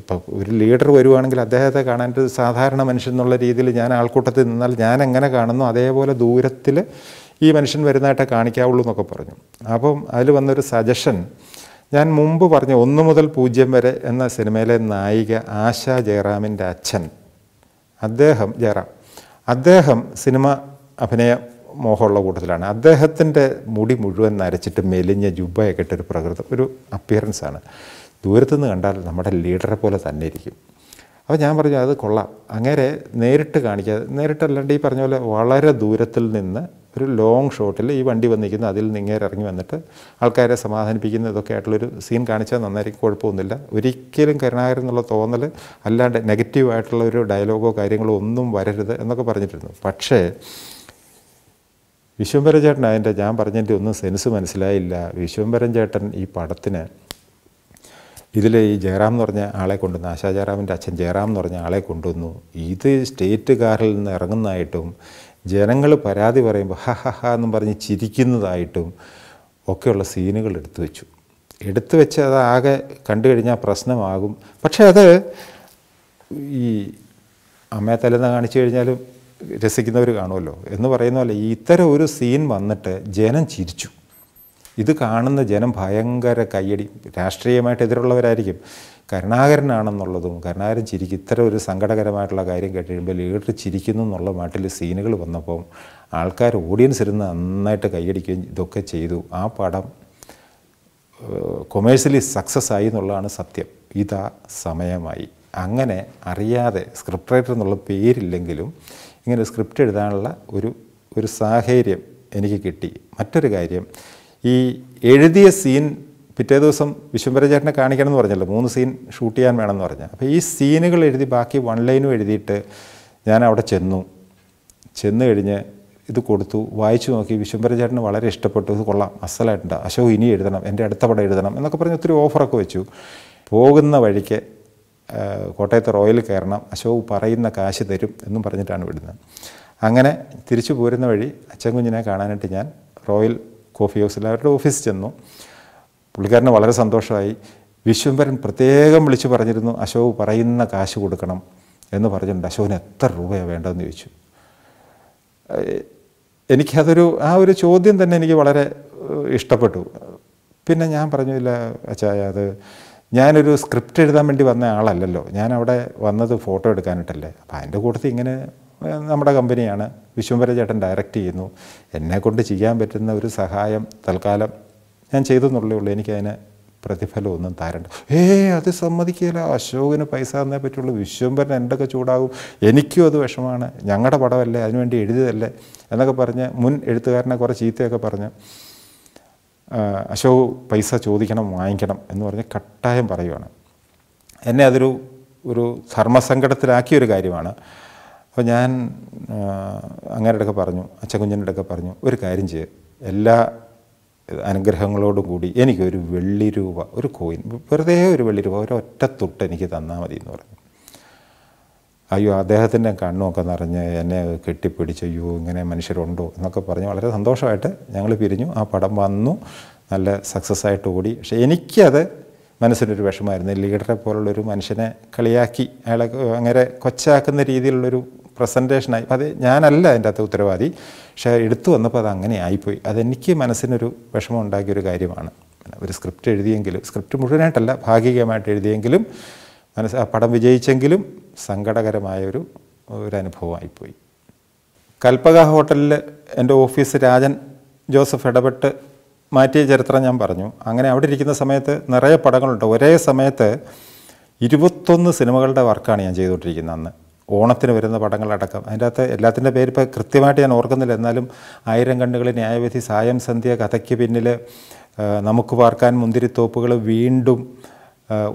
ഇപ്പം ഒരു ലീഡർ വരുവാണെങ്കിൽ അദ്ദേഹത്തെ കാണാൻ ഒരു സാധാരണ മനുഷ്യൻ എന്നുള്ള രീതിയിൽ ഞാൻ ആൾക്കൂട്ടത്തിൽ നിന്നാൽ ഞാൻ എങ്ങനെ കാണുന്നു അതേപോലെ ദൂരത്തിൽ ഈ മനുഷ്യൻ വരുന്നതായിട്ടേ കാണിക്കാവുള്ളൂ എന്നൊക്കെ പറഞ്ഞു. അപ്പം അതിൽ വന്നൊരു സജഷൻ, ഞാൻ മുമ്പ് പറഞ്ഞ ഒന്ന് മുതൽ പൂജ്യം വരെ എന്ന സിനിമയിലെ നായിക ആശാ ജയറാമിൻ്റെ അച്ഛൻ, അദ്ദേഹം ജയറാം, അദ്ദേഹം സിനിമ അഭിനയ മോഹമുള്ള കൂട്ടത്തിലാണ്. അദ്ദേഹത്തിൻ്റെ മുടി മുഴുവൻ നരച്ചിട്ട് മെലിഞ്ഞ ജുബയൊക്കെ ഇട്ടൊരു പ്രകൃതം ഒരു അപ്പിയറൻസാണ്. ദൂരത്തുനിന്ന് കണ്ടാൽ നമ്മുടെ ലീഡറെ പോലെ തന്നെ ഇരിക്കും. അപ്പോൾ ഞാൻ പറഞ്ഞു അത് കൊള്ളാം, അങ്ങനെ നേരിട്ട് കാണിക്കാതെ, നേരിട്ടല്ലാണ്ട് ഈ പറഞ്ഞ പോലെ വളരെ ദൂരത്തിൽ നിന്ന് ഒരു ലോങ് ഷോട്ടിൽ ഈ വണ്ടി വന്നിരിക്കുന്ന അതിൽ നിങ്ങേറെ ഇറങ്ങി വന്നിട്ട് ആൾക്കാരെ സമാധാനിപ്പിക്കുന്ന ഇതൊക്കെ ആയിട്ടുള്ളൊരു സീൻ കാണിച്ചാൽ നന്നായിരിക്കും, കുഴപ്പമൊന്നുമില്ല. ഒരിക്കലും കരുണാകരൻ എന്നുള്ള തോന്നൽ അല്ലാണ്ട് നെഗറ്റീവായിട്ടുള്ള ഒരു ഡയലോഗോ കാര്യങ്ങളോ ഒന്നും വരരുത് എന്നൊക്കെ പറഞ്ഞിട്ടിരുന്നു. പക്ഷേ വിശ്വംഭരൻ ചേട്ടൻ അതിൻ്റെ ഞാൻ പറഞ്ഞതിൻ്റെ ഒന്നും സെൻസ് മനസ്സിലായില്ല. വിശ്വംഭരൻ ചേട്ടൻ ഈ പടത്തിന് ഇതിൽ ഈ ജയറാം എന്ന് പറഞ്ഞ ആളെ കൊണ്ടുവന്നു, ആശാ ജയറാമിൻ്റെ അച്ഛൻ ജയറാം എന്ന് പറഞ്ഞ ആളെ കൊണ്ടുവന്നു. ഇത് സ്റ്റേറ്റുകാരിൽ നിന്ന് ഇറങ്ങുന്നതായിട്ടും ജനങ്ങൾ പരാതി പറയുമ്പോൾ ഹ ഹ ഹ എന്നും പറഞ്ഞ് ചിരിക്കുന്നതായിട്ടും ഒക്കെയുള്ള സീനുകൾ എടുത്തു വെച്ചു. എടുത്തു വെച്ച് അതാകെ കണ്ടു കഴിഞ്ഞാൽ പ്രശ്നമാകും. പക്ഷേ അത് ഈ അമ്മയെ തലേന്ന് കാണിച്ചു കഴിഞ്ഞാലും രസിക്കുന്നവർ കാണുമല്ലോ എന്ന് പറയുന്ന പോലെ ഇത്തരം ഒരു സീൻ വന്നിട്ട് ജനം ചിരിച്ചു. ഇത് കാണുന്ന ജനം ഭയങ്കര കയ്യടി, രാഷ്ട്രീയമായിട്ട് എതിരുള്ളവരായിരിക്കും. കരുണാകരനാണെന്നുള്ളതും കരുണാകരൻ ചിരിക്കും, ഇത്തരം ഒരു സങ്കടകരമായിട്ടുള്ള കാര്യം കേട്ട് കഴിയുമ്പോൾ ലീഡർ ചിരിക്കുന്നു എന്നുള്ള മട്ടിൽ സീനുകൾ വന്നപ്പോൾ ആൾക്കാർ ഓഡിയൻസ് ഇരുന്ന് നന്നായിട്ട് കൈയടിക്കുകയും ഇതൊക്കെ ചെയ്തു. ആ പടം കൊമേഴ്സ്യലി സക്സസ് ആയി എന്നുള്ളതാണ് സത്യം. ഇതാ സമയമായി. അങ്ങനെ അറിയാതെ സ്ക്രിപ്റ്റ് റൈറ്റർ എന്നുള്ള പേരില്ലെങ്കിലും ഇങ്ങനെ സ്ക്രിപ്റ്റ് എഴുതാനുള്ള ഒരു ഒരു സാഹചര്യം എനിക്ക് കിട്ടി. മറ്റൊരു കാര്യം, ഈ എഴുതിയ സീൻ പിറ്റേ ദിവസം വിശ്വംഭരചേട്ടനെ കാണിക്കണം എന്ന് പറഞ്ഞല്ലോ, മൂന്ന് സീൻ ഷൂട്ട് ചെയ്യാൻ വേണമെന്ന് പറഞ്ഞു. അപ്പോൾ ഈ സീനുകൾ എഴുതി ബാക്കി വൺ ലൈനും എഴുതിയിട്ട് ഞാൻ അവിടെ ചെന്നു ചെന്ന് കഴിഞ്ഞ് ഇത് കൊടുത്തു. വായിച്ചു നോക്കി, വിശ്വംഭരചേട്ടന് വളരെ ഇഷ്ടപ്പെട്ടു. ഇത് കൊള്ളാം, അസലായിട്ടുണ്ട്, അശോക് ഇനി എഴുതണം, എൻ്റെ അടുത്ത പടം എഴുതണം എന്നൊക്കെ പറഞ്ഞ് ഒത്തിരി ഓഫറൊക്കെ വെച്ചു. പോകുന്ന വഴിക്ക് കോട്ടയത്ത് റോയൽ കയറണം, അശോക് പറയുന്ന കാശ് തരും എന്നും പറഞ്ഞിട്ടാണ് വിടുന്നത്. അങ്ങനെ തിരിച്ചു പോരുന്ന വഴി അച്ചൻകുഞ്ഞിനെ കാണാനായിട്ട് ഞാൻ റോയൽ കോഫി ഹൗസിൽ അവരുടെ ഓഫീസിൽ ചെന്നു. പുള്ളിക്കാരന് വളരെ സന്തോഷമായി. വിശ്വംഭരൻ പ്രത്യേകം വിളിച്ചു പറഞ്ഞിരുന്നു, അശോക് പറയുന്ന കാശ് കൊടുക്കണം എന്ന് പറഞ്ഞിട്ടുണ്ട്. അശോകിന് എത്ര രൂപയാണ് വേണ്ടതെന്ന് ചോദിച്ചു. എനിക്കതൊരു ആ ഒരു ചോദ്യം തന്നെ എനിക്ക് വളരെ ഇഷ്ടപ്പെട്ടു. പിന്നെ ഞാൻ പറഞ്ഞില്ല അച്ഛാ, അത് ഞാനൊരു സ്ക്രിപ്റ്റ് എഴുതാൻ വേണ്ടി വന്ന ആളല്ലല്ലോ, ഞാനവിടെ വന്നത് ഫോട്ടോ എടുക്കാനായിട്ടല്ലേ. അപ്പോൾ അതിൻ്റെ കൂട്ടത്തിൽ ഇങ്ങനെ നമ്മുടെ കമ്പനിയാണ്, വിശ്വംഭര ചേട്ടൻ ഡയറക്റ്റ് ചെയ്യുന്നു, എന്നെക്കൊണ്ട് ചെയ്യാൻ പറ്റുന്ന ഒരു സഹായം തൽക്കാലം ഞാൻ ചെയ്തെന്നുള്ളേ ഉള്ളൂ, എനിക്കതിന് പ്രതിഫലമൊന്നും തരണ്ട. ഏ അത് സമ്മതിക്കില്ല, അശോകിന് പൈസ തന്നേ പറ്റുള്ളൂ, വിശ്വംഭരൻ എൻ്റെയൊക്കെ ചൂടാകും, എനിക്കും അത് വിഷമാണ്, ഞങ്ങളുടെ പടമല്ലേ, അതിനുവേണ്ടി എഴുതിയതല്ലേ എന്നൊക്കെ പറഞ്ഞ് മുൻ എഴുത്തുകാരനെ കുറേ ചീത്തയൊക്കെ പറഞ്ഞ് അശോക് പൈസ ചോദിക്കണം വാങ്ങിക്കണം എന്ന് പറഞ്ഞ് കട്ടായം പറയുവാണ്. എന്നെ അതൊരു ഒരു ധർമ്മസങ്കടത്തിലാക്കിയൊരു കാര്യമാണ്. അപ്പോൾ ഞാൻ അങ്ങനെയൊക്കെ പറഞ്ഞു, അച്ചൻകുഞ്ഞിനോടൊക്കെ പറഞ്ഞു, ഒരു കാര്യം ചെയ്യും, എല്ലാ അനുഗ്രഹങ്ങളോടും കൂടി എനിക്കൊരു വെള്ളി രൂപ, ഒരു കോയിൻ, വെറുതെ ഒരു വെള്ളി രൂപ, ഒരൊറ്റ തൊട്ട് എനിക്ക് തന്നാൽ മതി എന്ന് പറഞ്ഞു. അയ്യോ, അദ്ദേഹത്തിൻ്റെ കണ്ണുമൊക്കെ നിറഞ്ഞ് എന്നെ കെട്ടിപ്പിടിച്ച്, അയ്യോ ഇങ്ങനെ മനുഷ്യരുണ്ടോ എന്നൊക്കെ പറഞ്ഞ് വളരെ സന്തോഷമായിട്ട് ഞങ്ങൾ പിരിഞ്ഞു. ആ പടം വന്നു, നല്ല സക്സസ്സായിട്ട് ഓടി. പക്ഷേ എനിക്കത് മനസ്സിനൊരു വിഷമായിരുന്നു. ലീഡറെ പോലുള്ളൊരു മനുഷ്യനെ കളിയാക്കി അയാളെ അങ്ങനെ കൊച്ചാക്കുന്ന രീതിയിലുള്ളൊരു പ്രസൻറ്റേഷനായി. അത് ഞാനല്ല അതിൻ്റെ അകത്ത് ഉത്തരവാദി, പക്ഷേ എടുത്തു വന്നപ്പോൾ അത് അങ്ങനെ ആയിപ്പോയി. അതെനിക്ക് മനസ്സിനൊരു വിഷമം ഉണ്ടാക്കിയൊരു കാര്യമാണ്. ഒരു സ്ക്രിപ്റ്റ് എഴുതിയെങ്കിലും, സ്ക്രിപ്റ്റ് മുഴുവനായിട്ടല്ല ഭാഗികമായിട്ട് എഴുതിയെങ്കിലും, മനസ്സ് ആ പടം വിജയിച്ചെങ്കിലും സങ്കടകരമായൊരു ഒരനുഭവമായിപ്പോയി. കൽപ്പക ഹോട്ടലിൽ എൻ്റെ ഓഫീസ് രാജൻ ജോസഫ് ഇടപെട്ട് മാറ്റിയ ചരിത്രം ഞാൻ പറഞ്ഞു. അങ്ങനെ അവിടെ ഇരിക്കുന്ന സമയത്ത് നിറയെ പടങ്ങളുണ്ട്. ഒരേ സമയത്ത് ഇരുപത്തൊന്ന് സിനിമകളുടെ വർക്കാണ് ഞാൻ ചെയ്തുകൊണ്ടിരിക്കുന്നത്. അന്ന് ഓണത്തിന് വരുന്ന പടങ്ങളടക്കം അതിൻ്റെ അകത്ത് എല്ലാത്തിൻ്റെ പേര് ഇപ്പോൾ കൃത്യമായിട്ട് ഞാൻ ഓർക്കുന്നില്ല. എന്നാലും ആയിരം കണ്ണുകൾ, ന്യായവിധി, സായം സന്ധ്യ, കഥയ്ക്ക് പിന്നിൽ, നമുക്ക് പാർക്കാൻ മുന്തിരിത്തോപ്പുകൾ, വീണ്ടും,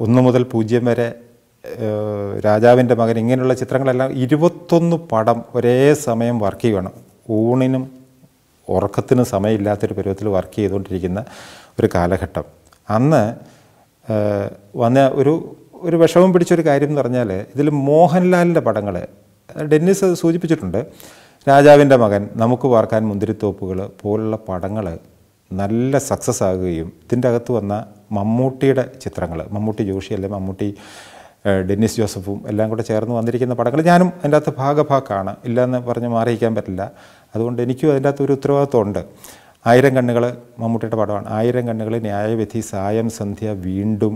ഒന്ന് മുതൽ പൂജ്യം വരെ, രാജാവിൻ്റെ മകൻ, ഇങ്ങനെയുള്ള ചിത്രങ്ങളെല്ലാം ഇരുപത്തൊന്ന് പടം ഒരേ സമയം വർക്ക് ചെയ്യുകയാണ്. ഊണിനും ഉറക്കത്തിനും സമയമില്ലാത്തൊരു പരുവത്തിൽ വർക്ക് ചെയ്തുകൊണ്ടിരിക്കുന്ന ഒരു കാലഘട്ടം. അന്ന് വന്ന ഒരു ഒരു വിഷമം പിടിച്ചൊരു കാര്യം എന്ന് പറഞ്ഞാൽ, ഇതിൽ മോഹൻലാലിൻ്റെ പടങ്ങൾ, ഡെന്നിസ് സൂചിപ്പിച്ചിട്ടുണ്ട്, രാജാവിൻ്റെ മകൻ, നമുക്ക് വാർക്കാൻ മുന്തിരിത്തോപ്പുകൾ പോലുള്ള പടങ്ങൾ നല്ല സക്സസ് ആകുകയും ഇതിൻ്റെ അകത്ത് വന്ന മമ്മൂട്ടിയുടെ ചിത്രങ്ങൾ, മമ്മൂട്ടി ജോഷി അല്ലെ മമ്മൂട്ടി ഡെന്നിസ് ജോസഫും എല്ലാം കൂടെ ചേർന്ന് വന്നിരിക്കുന്ന പടങ്ങൾ ഞാനും അതിൻ്റെ അകത്ത് ഭാഗഭാക്കാണ്, ഇല്ലയെന്ന് പറഞ്ഞ് മാറിയിക്കാൻ പറ്റില്ല. അതുകൊണ്ട് എനിക്കും അതിൻ്റെ അകത്ത് ഒരു ഉത്തരവാദിത്വമുണ്ട്. ആയിരം കണ്ണുകൾ മമ്മൂട്ടിയുടെ പടമാണ്. ആയിരം കണ്ണുകൾ, ന്യായവിധി, സായം സന്ധ്യ, വീണ്ടും,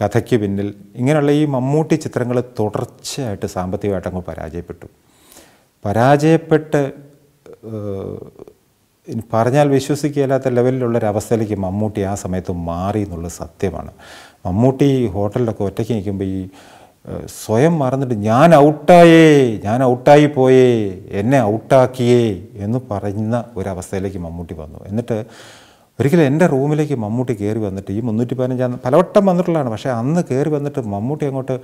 കഥയ്ക്ക് പിന്നിൽ, ഇങ്ങനെയുള്ള ഈ മമ്മൂട്ടി ചിത്രങ്ങൾ തുടർച്ചയായിട്ട് സാമ്പത്തികമായിട്ട് അങ്ങ് പരാജയപ്പെട്ടു. പരാജയപ്പെട്ട് പറഞ്ഞാൽ വിശ്വസിക്കാത്ത ലെവലിലുള്ളൊരവസ്ഥയിലേക്ക് മമ്മൂട്ടി ആ സമയത്ത് മാറി എന്നുള്ളത് സത്യമാണ്. മമ്മൂട്ടി ഹോട്ടലിലൊക്കെ ഒറ്റയ്ക്ക് നിൽക്കുമ്പോൾ ഈ സ്വയം മറന്നിട്ട് ഞാൻ ഔട്ടായേ, ഞാൻ ഔട്ടായി പോയേ, എന്നെ ഔട്ടാക്കിയേ എന്ന് പറയുന്ന ഒരവസ്ഥയിലേക്ക് മമ്മൂട്ടി വന്നു. എന്നിട്ട് ഒരിക്കലും എൻ്റെ റൂമിലേക്ക് മമ്മൂട്ടി കയറി വന്നിട്ട്, ഈ മുന്നൂറ്റി പതിനഞ്ചാം പലവട്ടം വന്നിട്ടുള്ളതാണ്, പക്ഷേ അന്ന് കയറി വന്നിട്ട് മമ്മൂട്ടി അങ്ങോട്ട്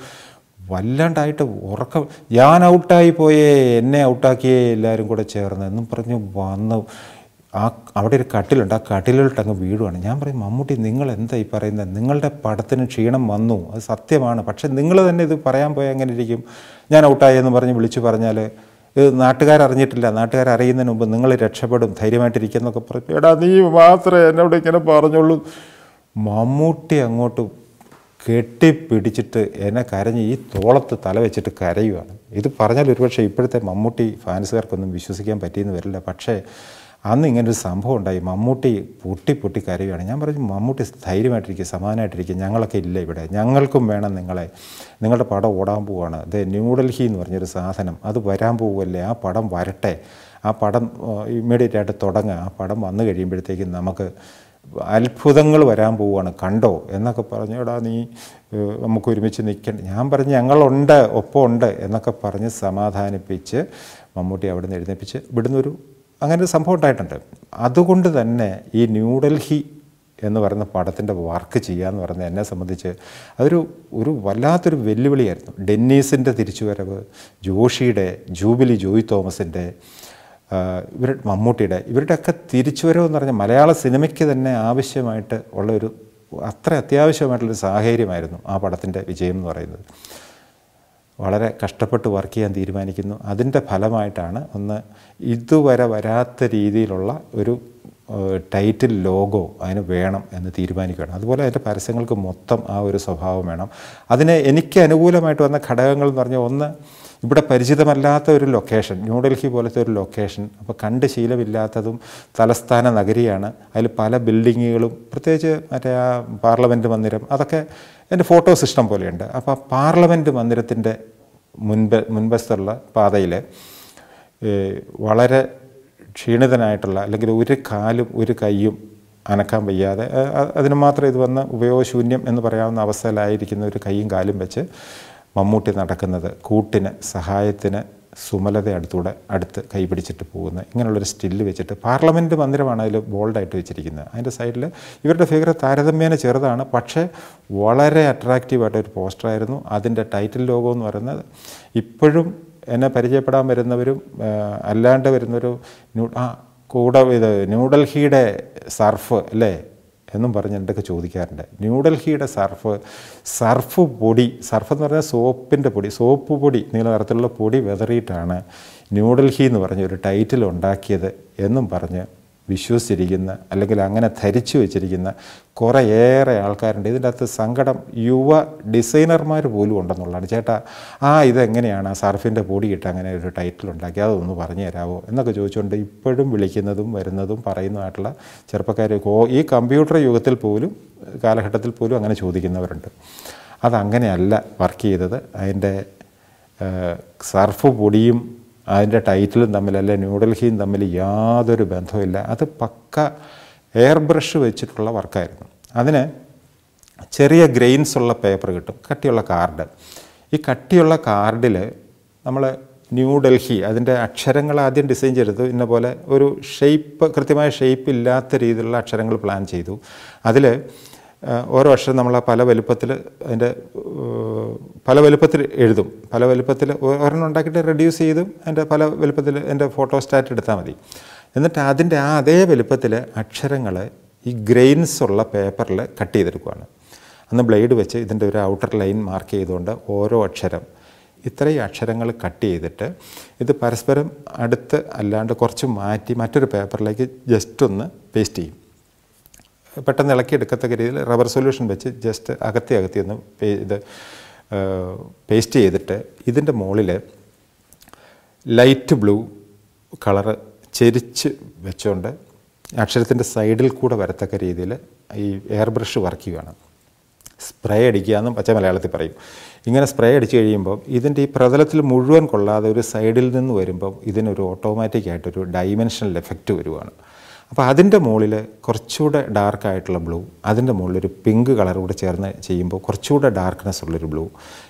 വല്ലാണ്ടായിട്ട് ഉറക്കം, ഞാൻ ഔട്ടായി പോയേ, എന്നെ ഔട്ടാക്കിയേ എല്ലാവരും കൂടെ ചേർന്ന് എന്നും പറഞ്ഞ് വന്ന് ആ അവിടെ ഒരു കട്ടിലുണ്ട്, ആ കട്ടിലോട്ടങ്ങ് വീഴുവാണ്. ഞാൻ പറയും, മമ്മൂട്ടി നിങ്ങൾ എന്താ ഈ പറയുന്നത്, നിങ്ങളുടെ പടത്തിന് ക്ഷീണം വന്നു, അത് സത്യമാണ്, പക്ഷേ നിങ്ങൾ തന്നെ ഇത് പറയാൻ പോയാൽ എങ്ങനെ ഇരിക്കും? ഞാൻ ഔട്ടായെന്ന് പറഞ്ഞ് വിളിച്ചു പറഞ്ഞാൽ ഇത് നാട്ടുകാരറിഞ്ഞിട്ടില്ല, നാട്ടുകാരറിയുന്നതിന് മുമ്പ് നിങ്ങൾ രക്ഷപ്പെടും, ധൈര്യമായിട്ടിരിക്കുന്നൊക്കെ പറഞ്ഞു. എടാ നീ മാത്രമേ എന്നോട് ഇങ്ങനെ പറഞ്ഞുള്ളൂ. മമ്മൂട്ടി അങ്ങോട്ട് കെട്ടിപ്പിടിച്ചിട്ട് എന്നെ കരഞ്ഞ് ഈ തോളത്ത് തല വെച്ചിട്ട് കരയുവാണ്. ഇത് പറഞ്ഞാൽ ഒരുപക്ഷെ ഇപ്പോഴത്തെ മമ്മൂട്ടി ഫാൻസുകാർക്കൊന്നും വിശ്വസിക്കാൻ പറ്റിയെന്ന് വരില്ല, പക്ഷേ അന്ന് ഇങ്ങനൊരു സംഭവം ഉണ്ടായി. മമ്മൂട്ടി പൊട്ടി പൊട്ടി കരയുകയാണ്. ഞാൻ പറഞ്ഞു, മമ്മൂട്ടി ധൈര്യമായിട്ടിരിക്കുക, സമാധാനമായിട്ടിരിക്കുക, ഞങ്ങളൊക്കെ ഇല്ല ഇവിടെ, ഞങ്ങൾക്കും വേണം നിങ്ങളെ, നിങ്ങളുടെ പടം ഓടാൻ പോവുകയാണ്. ഇത് ന്യൂഡൽഹി എന്ന് പറഞ്ഞൊരു സാധനം അത് വരാൻ പോവുമല്ലേ, ആ പടം വരട്ടെ, ആ പടം ഇമ്മീഡിയറ്റ് ആയിട്ട് തുടങ്ങുക, ആ പടം വന്നു കഴിയുമ്പോഴത്തേക്കും നമുക്ക് അത്ഭുതങ്ങൾ വരാൻ പോവുകയാണ്, കണ്ടോ എന്നൊക്കെ പറഞ്ഞു. എടാ നീ നമുക്ക് ഒരുമിച്ച് നിൽക്കണ്ട. ഞാൻ പറഞ്ഞ് ഞങ്ങളുണ്ട്, ഒപ്പമുണ്ട് എന്നൊക്കെ പറഞ്ഞ് സമാധാനിപ്പിച്ച് മമ്മൂട്ടി അവിടെ നിന്ന് എഴുന്നേപ്പിച്ച് ഇവിടുന്നൊരു അങ്ങനൊരു സംഭവം ഉണ്ടായിട്ടുണ്ട്. അതുകൊണ്ട് തന്നെ ഈ ന്യൂഡൽഹി എന്ന് പറയുന്ന പടത്തിൻ്റെ വർക്ക് ചെയ്യുക എന്ന് പറയുന്നത് എന്നെ സംബന്ധിച്ച് അതൊരു ഒരു വല്ലാത്തൊരു വെല്ലുവിളിയായിരുന്നു. ഡെന്നീസിൻ്റെ തിരിച്ചുവരവ്, ജോഷിയുടെ, ജൂബിലി ജോയ് തോമസിൻ്റെ, ഇവർ മമ്മൂട്ടിയുടെ, ഇവരുടെയൊക്കെ തിരിച്ചുവരവെന്ന് പറഞ്ഞാൽ മലയാള സിനിമയ്ക്ക് തന്നെ ആവശ്യമായിട്ട് ഉള്ളൊരു അത്ര അത്യാവശ്യമായിട്ടുള്ളൊരു സാഹചര്യമായിരുന്നു ആ പടത്തിൻ്റെ വിജയം എന്ന് പറയുന്നത്. വളരെ കഷ്ടപ്പെട്ട് വർക്ക് ചെയ്യാൻ തീരുമാനിക്കുന്നു. അതിൻ്റെ ഫലമായിട്ടാണ് ഒന്ന് ഇതുവരെ വരാത്ത രീതിയിലുള്ള ഒരു ടൈറ്റിൽ ലോഗോ അതിന് വേണം എന്ന് തീരുമാനിക്കുകയാണ്. അതുപോലെ അതിൻ്റെ പരസ്യങ്ങൾക്ക് മൊത്തം ആ ഒരു സ്വഭാവം വേണം. അതിന് എനിക്ക് അനുകൂലമായിട്ട് വന്ന ഘടകങ്ങൾ എന്ന് പറഞ്ഞാൽ, ഒന്ന് ഇവിടെ പരിചിതമല്ലാത്ത ഒരു ലൊക്കേഷൻ, ന്യൂഡൽഹി പോലത്തെ ഒരു ലൊക്കേഷൻ, അപ്പോൾ കണ്ട് ശീലമില്ലാത്തതും തലസ്ഥാന നഗരിയാണ്, അതിൽ പല ബിൽഡിങ്ങുകളും, പ്രത്യേകിച്ച് മറ്റേ ആ പാർലമെൻറ്റ് മന്ദിരം, അതൊക്കെ എൻ്റെ ഫോട്ടോ സിസ്റ്റം പോലെയുണ്ട്. അപ്പോൾ പാർലമെൻറ്റ് മന്ദിരത്തിൻ്റെ മുൻപ് മുൻവശത്തുള്ള പാതയിൽ വളരെ ക്ഷീണിതനായിട്ടുള്ള, അല്ലെങ്കിൽ ഒരു കാലും ഒരു കൈയും അനക്കാൻ വയ്യാതെ, അതിന് മാത്രം ഇത് വന്ന് ഉപയോഗശൂന്യം എന്ന് പറയാവുന്ന അവസ്ഥയിലായിരിക്കുന്ന ഒരു കൈയും കാലും വെച്ച് മമ്മൂട്ടി നടക്കുന്നത്, കൂട്ടിന് സഹായത്തിന് സുമലത അടുത്തൂടെ അടുത്ത് കൈ പിടിച്ചിട്ട് പോകുന്നത്, ഇങ്ങനെയുള്ളൊരു സ്റ്റില്ല് വെച്ചിട്ട് പാർലമെൻറ്റ് മന്ദിരമാണ് അതിൽ ബോൾഡായിട്ട് വെച്ചിരിക്കുന്നത്. അതിൻ്റെ സൈഡിൽ ഇവരുടെ ഫിഗർ താരതമ്യേന ചെറുതാണ്, പക്ഷേ വളരെ അട്രാക്റ്റീവായിട്ടൊരു പോസ്റ്ററായിരുന്നു. അതിൻ്റെ ടൈറ്റിൽ ലോഗോ എന്ന് പറയുന്നത് ഇപ്പോഴും എന്നെ പരിചയപ്പെടാൻ വരുന്നവരും അല്ലാണ്ട് വരുന്നൊരു ന്യൂ ആ കൂടെ ഇത് ന്യൂഡൽഹിയുടെ സർഫ് അല്ലേ എന്നും പറഞ്ഞ് എന്തൊക്കെ ചോദിക്കാറുണ്ട്. ന്യൂഡൽഹിയുടെ സർഫ്, സർഫ് പൊടി, സർഫ് എന്ന് പറഞ്ഞാൽ സോപ്പിൻ്റെ പൊടി, സോപ്പ് പൊടി, നീല നിറത്തിലുള്ള പൊടി വിതറിയിട്ടാണ് ന്യൂഡൽഹി എന്ന് പറഞ്ഞൊരു ടൈറ്റിൽ ഉണ്ടാക്കിയത് എന്നും പറഞ്ഞ് വിശ്വസിച്ചിരിക്കുന്ന, അല്ലെങ്കിൽ അങ്ങനെ ധരിച്ചു വച്ചിരിക്കുന്ന കുറേയേറെ ആൾക്കാരുണ്ട്. ഇതിൻ്റെ അകത്ത് സങ്കടം യുവ ഡിസൈനർമാർ പോലും ഉണ്ടെന്നുള്ളതാണ്. ചേട്ടാ ആ ഇതെങ്ങനെയാണ് ആ സർഫിൻ്റെ പൊടിയിട്ട് അങ്ങനെ ഒരു ടൈറ്റിൽ ഉണ്ടാക്കി, അതൊന്ന് പറഞ്ഞു തരാമോ എന്നൊക്കെ ചോദിച്ചുകൊണ്ട് ഇപ്പോഴും വിളിക്കുന്നതും വരുന്നതും പറയുന്നതായിട്ടുള്ള ചെറുപ്പക്കാർ ഈ കമ്പ്യൂട്ടർ യുഗത്തിൽ പോലും, കാലഘട്ടത്തിൽ പോലും അങ്ങനെ ചോദിക്കുന്നവരുണ്ട്. അതങ്ങനെയല്ല വർക്ക് ചെയ്തത്. അതിൻ്റെ സർഫ് പൊടിയും അതിൻ്റെ ടൈറ്റിലും തമ്മിൽ, അല്ലെ ന്യൂഡൽഹിയും തമ്മിൽ യാതൊരു ബന്ധവുമില്ല. അത് പക്ക എയർ ബ്രഷ് വെച്ചിട്ടുള്ള വർക്കായിരുന്നു. അതിന് ചെറിയ ഗ്രെയിൻസ് ഉള്ള പേപ്പർ കിട്ടും, കട്ടിയുള്ള കാർഡ്. ഈ കട്ടിയുള്ള കാർഡിൽ നമ്മൾ ന്യൂഡൽഹി അതിൻ്റെ അക്ഷരങ്ങൾ ആദ്യം ഡിസൈൻ ചെയ്തു. ഇന്ന പോലെ ഒരു ഷേപ്പ്, കൃത്യമായ ഷേപ്പ് ഇല്ലാത്ത രീതിയിലുള്ള അക്ഷരങ്ങൾ പ്ലാൻ ചെയ്തു. അതിൽ ഓരോ അക്ഷരം നമ്മൾ പല വലുപ്പത്തിൽ അതിൻ്റെ പല വലുപ്പത്തിൽ എഴുതും. പല വലുപ്പത്തിൽ ഒരെണ്ണം ഉണ്ടാക്കിയിട്ട് റെഡ്യൂസ് ചെയ്തും അതിൻ്റെ പല വലുപ്പത്തിൽ എൻ്റെ ഫോട്ടോസ്റ്റാറ്റ് എടുത്താൽ മതി. എന്നിട്ട് അതിൻ്റെ ആ അതേ വലുപ്പത്തിൽ അക്ഷരങ്ങൾ ഈ ഗ്രെയിൻസ് ഉള്ള പേപ്പറിൽ കട്ട് ചെയ്തെടുക്കുകയാണ്. അന്ന് ബ്ലേഡ് വെച്ച് ഇതിൻ്റെ ഒരു ഔട്ടർ ലൈൻ മാർക്ക് ചെയ്തുകൊണ്ട് ഓരോ അക്ഷരം ഇത്രയും അക്ഷരങ്ങൾ കട്ട് ചെയ്തിട്ട് ഇത് പരസ്പരം അടുത്ത് അല്ലാണ്ട് കുറച്ച് മാറ്റി മറ്റൊരു പേപ്പറിലേക്ക് ജസ്റ്റ് ഒന്ന് പേസ്റ്റ് ചെയ്യും. പെട്ടെന്ന് ഇളക്കിയെടുക്കത്തക്ക രീതിയിൽ റബ്ബർ സൊല്യൂഷൻ വെച്ച് ജസ്റ്റ് അകത്തി അകത്തി ഒന്ന് ഇത് പേസ്റ്റ് ചെയ്തിട്ട് ഇതിൻ്റെ മുകളിൽ ലൈറ്റ് ബ്ലൂ കളറ് ചെരിച്ച് വെച്ചുകൊണ്ട് അക്ഷരത്തിൻ്റെ സൈഡിൽ കൂടെ വരത്തക്ക രീതിയിൽ ഈ എയർ ബ്രഷ് വർക്ക് ചെയ്യുകയാണ്. സ്പ്രേ അടിക്കുക എന്നും പച്ച മലയാളത്തിൽ പറയും. ഇങ്ങനെ സ്പ്രേ അടിച്ച് കഴിയുമ്പോൾ ഇതിൻ്റെ ഈ പ്രതലത്തിൽ മുഴുവൻ കൊള്ളാതെ ഒരു സൈഡിൽ നിന്ന് വരുമ്പോൾ ഇതിനൊരു ഓട്ടോമാറ്റിക്കായിട്ടൊരു ഡൈമെൻഷണൽ എഫക്റ്റ് വരുവാണ്. അപ്പോൾ അതിൻ്റെ മുകളിൽ കുറച്ചുകൂടെ ഡാർക്കായിട്ടുള്ള ബ്ലൂ, അതിൻ്റെ മുകളിലൊരു പിങ്ക് കളർ കൂടെ ചേർന്ന് ചെയ്യുമ്പോൾ കുറച്ചുകൂടെ ഡാർക്ക്നെസ് ഉള്ളൊരു ബ്ലൂ,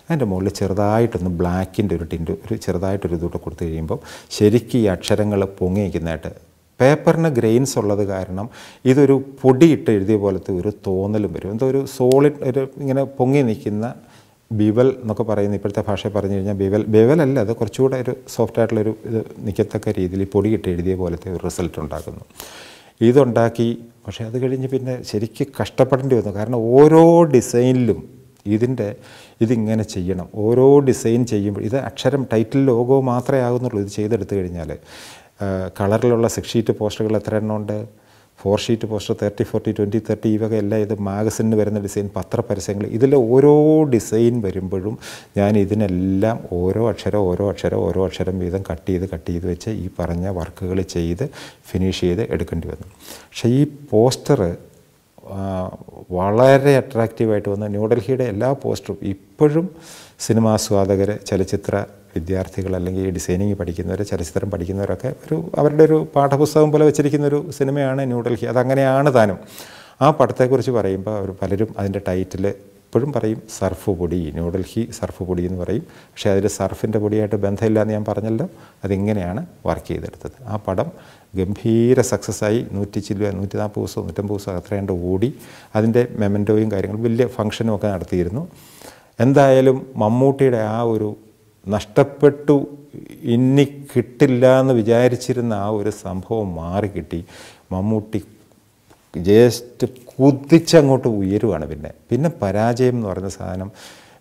അതിൻ്റെ മുകളിൽ ചെറുതായിട്ടൊന്ന് ബ്ലാക്കിൻ്റെ ഒരു ടിൻ്റ് ഒരു ചെറുതായിട്ടൊരു ഇതൂടെ കൊടുത്തു കഴിയുമ്പോൾ ശരിക്കും ഈ അക്ഷരങ്ങൾ പൊങ്ങി നിൽക്കുന്നതായിട്ട്, പേപ്പറിന് ഗ്രെയിൻസ് ഉള്ളത് കാരണം ഇതൊരു പൊടിയിട്ട് എഴുതിയ പോലത്തെ ഒരു തോന്നലും വരും. എന്തോ ഒരു സോളിഡ് ഒരു ഇങ്ങനെ പൊങ്ങി നിൽക്കുന്ന ബിവൽ എന്നൊക്കെ പറയുന്ന ഇപ്പോഴത്തെ ഭാഷയിൽ പറഞ്ഞു കഴിഞ്ഞാൽ ബിവൽ ബിവലല്ല, അത് കുറച്ചുകൂടെ ഒരു സോഫ്റ്റായിട്ടുള്ളൊരു ഇത് നിൽക്കത്തക്ക രീതിയിൽ പൊടിയിട്ട് എഴുതിയ പോലത്തെ ഒരു റിസൾട്ട് ഉണ്ടാക്കുന്നു. ഇതുണ്ടാക്കി. പക്ഷേ അത് കഴിഞ്ഞ് പിന്നെ ശരിക്കും കഷ്ടപ്പെടേണ്ടി വന്നു. കാരണം ഓരോ ഡിസൈനിലും ഇതിൻ്റെ ഇതിങ്ങനെ ചെയ്യണം. ഓരോ ഡിസൈൻ ചെയ്യുമ്പോൾ ഇത് അക്ഷരം ടൈറ്റിൽ ലോഗോ മാത്രമേ ആകുന്നുള്ളൂ. ഇത് ചെയ്തെടുത്തു കഴിഞ്ഞാൽ കളറിലുള്ള സിക്സ് ഷീറ്റ് പോസ്റ്ററുകൾ എത്ര എണ്ണം ഉണ്ട്? Four sheet poster, thirty forty twenty thirty ഇവയൊക്കെ എല്ലാം ഇത് മാഗസിനിന് വരുന്ന ഡിസൈൻ, പത്രപരസ്യങ്ങൾ, ഇതിലെ ഓരോ ഡിസൈൻ വരുമ്പോഴും ഞാൻ ഇതിനെല്ലാം ഓരോ അക്ഷരം ഓരോ അക്ഷരം ഓരോ അക്ഷരം വീതം കട്ട് ചെയ്ത് കട്ട് ചെയ്ത് വെച്ച് ഈ പറഞ്ഞ വർക്കുകൾ ചെയ്ത് ഫിനിഷ് ചെയ്ത് എടുക്കേണ്ടി വന്നു. പക്ഷേ ഈ പോസ്റ്റർ വളരെ അട്രാക്റ്റീവായിട്ട് വന്നു. ന്യൂഡൽഹിയുടെ എല്ലാ പോസ്റ്ററും ഇപ്പോഴും സിനിമാസ്വാദകർ, ചലച്ചിത്ര വിദ്യാർത്ഥികൾ, അല്ലെങ്കിൽ ഈ ഡിസൈനിങ് പഠിക്കുന്നവർ, ചലച്ചിത്രം പഠിക്കുന്നവരൊക്കെ ഒരു അവരുടെ ഒരു പാഠപുസ്തകം പോലെ വെച്ചിരിക്കുന്നൊരു സിനിമയാണ് ന്യൂഡൽഹി. അതങ്ങനെയാണ് താനും. ആ പടത്തെക്കുറിച്ച് പറയുമ്പോൾ അവർ പലരും അതിൻ്റെ ടൈറ്റിൽ ഇപ്പോഴും പറയും സർഫ് പൊടി, ന്യൂഡൽഹി സർഫ് പൊടി എന്ന് പറയും. പക്ഷേ അതിൽ സർഫിൻ്റെ പൊടിയായിട്ട് ബന്ധമില്ലാന്ന് ഞാൻ പറഞ്ഞല്ലോ. അതിങ്ങനെയാണ് വർക്ക് ചെയ്തെടുത്തത്. ആ പടം ഗംഭീര സക്സസ്സായി. നൂറ്റി ചില്ലുക നൂറ്റി നാൽപ്പത് ദിവസവും നൂറ്റമ്പത് ദിവസവും അത്രയാണ്ട് ഓടി. അതിൻ്റെ മെമൻറ്റോയും കാര്യങ്ങളും വലിയ ഫംഗ്ഷനും ഒക്കെ നടത്തിയിരുന്നു. എന്തായാലും മമ്മൂട്ടിയുടെ ആ ഒരു നഷ്ടപ്പെട്ടു ഇനി കിട്ടില്ല എന്ന് വിചാരിച്ചിരുന്ന ആ ഒരു സംഭവം മാറിക്കിട്ടി. മമ്മൂട്ടി ജസ്റ്റ് കുതിച്ചങ്ങോട്ട് ഉയരുവാണ്. പിന്നെ പിന്നെ പരാജയം എന്ന് പറയുന്ന സാധനം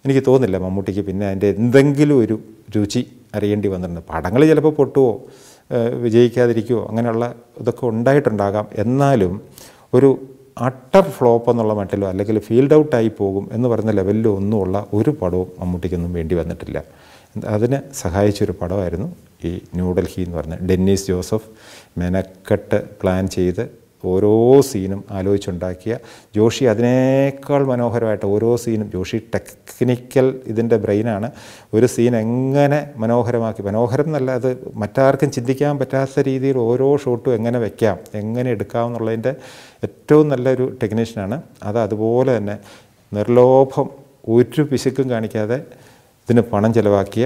എനിക്ക് തോന്നുന്നില്ല മമ്മൂട്ടിക്ക് പിന്നെ അതിൻ്റെ എന്തെങ്കിലും ഒരു രുചി അറിയേണ്ടി വന്നിട്ടുണ്ട്. പടങ്ങൾ ചിലപ്പോൾ പൊട്ടുവോ വിജയിക്കാതിരിക്കുമോ അങ്ങനെയുള്ള ഇതൊക്കെ ഉണ്ടായിട്ടുണ്ടാകാം. എന്നാലും ഒരു അട്ടർ ഫ്ലോപ്പ് എന്നുള്ള മട്ടിലോ അല്ലെങ്കിൽ ഫീൽഡ് ഔട്ടായി പോകും എന്ന് പറയുന്ന ലെവലിലോ ഒന്നുമുള്ള ഒരു പടവും മമ്മൂട്ടിക്കൊന്നും വേണ്ടി വന്നിട്ടില്ല. അതിന് സഹായിച്ചൊരു പടമായിരുന്നു ഈ ന്യൂഡൽഹി എന്ന് പറഞ്ഞ. ഡെന്നീസ് ജോസഫ് മെനക്കെട്ട് പ്ലാൻ ചെയ്ത് ഓരോ സീനും ആലോചിച്ചുണ്ടാക്കിയ, ജോഷി അതിനേക്കാൾ മനോഹരമായിട്ട് ഓരോ സീനും, ജോഷി ടെക്നിക്കൽ ഇതിൻ്റെ ബ്രെയിനാണ്, ഒരു സീൻ എങ്ങനെ മനോഹരമാക്കി, മനോഹരം എന്നല്ല അത് മറ്റാർക്കും ചിന്തിക്കാൻ പറ്റാത്ത രീതിയിൽ ഓരോ ഷോട്ടും എങ്ങനെ വയ്ക്കാം, എങ്ങനെ എടുക്കാം എന്നുള്ളതിൻ്റെ ഏറ്റവും നല്ലൊരു ടെക്നീഷ്യനാണ്. അത് അതുപോലെ തന്നെ നിർലോഭം ഒരു പിശുക്കും കാണിക്കാതെ ഇതിന് പണം ചിലവാക്കിയ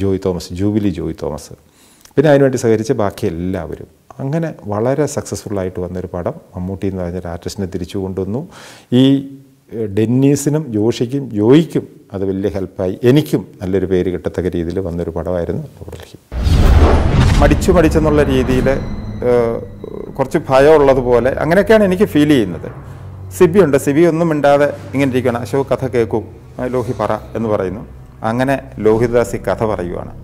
ജോയ് തോമസ്, ജൂബിലി ജോയ് തോമസ്, പിന്നെ അതിനുവേണ്ടി സഹകരിച്ച ബാക്കി എല്ലാവരും. അങ്ങനെ വളരെ സക്സസ്ഫുള്ളായിട്ട് വന്നൊരു പടം മമ്മൂട്ടി എന്ന് പറഞ്ഞൊരു ആർട്ടിസ്റ്റിനെ തിരിച്ചു കൊണ്ടുവന്നു. ഈ ഡെന്നീസിനും ജോഷിക്കും ജോയിക്കും അത് വലിയ ഹെൽപ്പായി. എനിക്കും നല്ലൊരു പേര് കിട്ടത്തക്ക രീതിയിൽ വന്നൊരു പടമായിരുന്നു ന്യൂഡൽഹി. മടിച്ചു മടിച്ചെന്നുള്ള രീതിയിൽ കുറച്ച് ഭയമുള്ളതുപോലെ അങ്ങനെയൊക്കെയാണ് എനിക്ക് ഫീൽ ചെയ്യുന്നത്. സിബിയുണ്ട്, സിബി ഒന്നും മിണ്ടാതെ ഇങ്ങനെ ഇരിക്കുകയാണ്. അശോക് കഥ കേൾക്കും, ലോഹി പറ എന്ന് പറയുന്നു. അങ്ങനെ ലോഹിതദാസ് ഈ കഥ പറയുവാണ്.